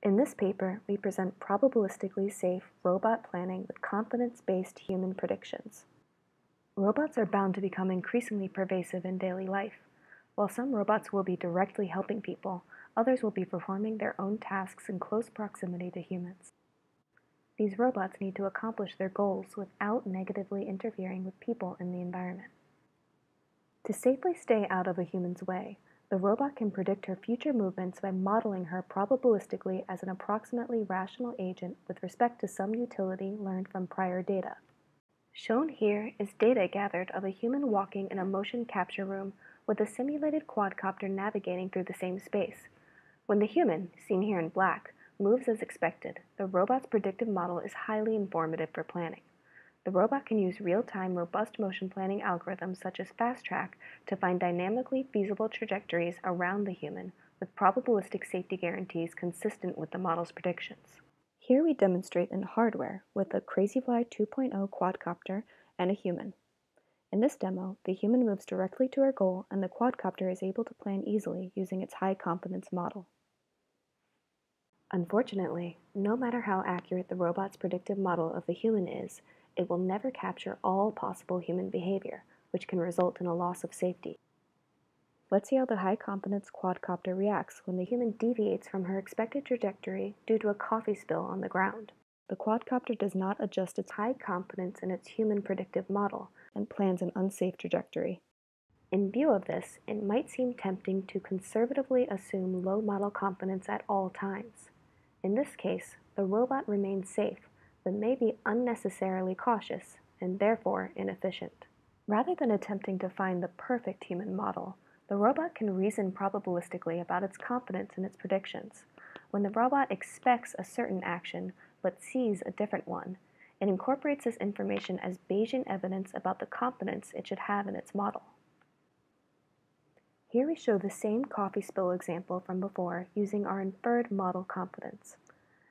In this paper, we present probabilistically safe robot planning with confidence-based human predictions. Robots are bound to become increasingly pervasive in daily life. While some robots will be directly helping people, others will be performing their own tasks in close proximity to humans. These robots need to accomplish their goals without negatively interfering with people in the environment. To safely stay out of a human's way, the robot can predict her future movements by modeling her probabilistically as an approximately rational agent with respect to some utility learned from prior data. Shown here is data gathered of a human walking in a motion capture room with a simulated quadcopter navigating through the same space. When the human, seen here in black, moves as expected, the robot's predictive model is highly informative for planning. The robot can use real-time robust motion planning algorithms such as FastTrack to find dynamically feasible trajectories around the human with probabilistic safety guarantees consistent with the model's predictions. Here we demonstrate in hardware with a Crazyfly 2.0 quadcopter and a human. In this demo, the human moves directly to her goal and the quadcopter is able to plan easily using its high-confidence model. Unfortunately, no matter how accurate the robot's predictive model of the human is, it will never capture all possible human behavior, which can result in a loss of safety. Let's see how the high-confidence quadcopter reacts when the human deviates from her expected trajectory due to a coffee spill on the ground. The quadcopter does not adjust its high confidence in its human predictive model and plans an unsafe trajectory. In view of this, it might seem tempting to conservatively assume low model confidence at all times. In this case, the robot remains safe, but may be unnecessarily cautious and therefore inefficient. Rather than attempting to find the perfect human model, the robot can reason probabilistically about its confidence in its predictions. When the robot expects a certain action but sees a different one, it incorporates this information as Bayesian evidence about the confidence it should have in its model. Here we show the same coffee spill example from before using our inferred model confidence.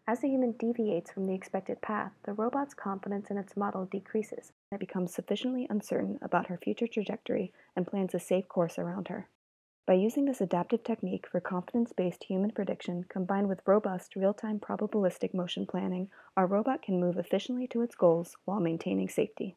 As the human deviates from the expected path, the robot's confidence in its model decreases, and it becomes sufficiently uncertain about her future trajectory and plans a safe course around her. By using this adaptive technique for confidence-based human prediction combined with robust real-time probabilistic motion planning, our robot can move efficiently to its goals while maintaining safety.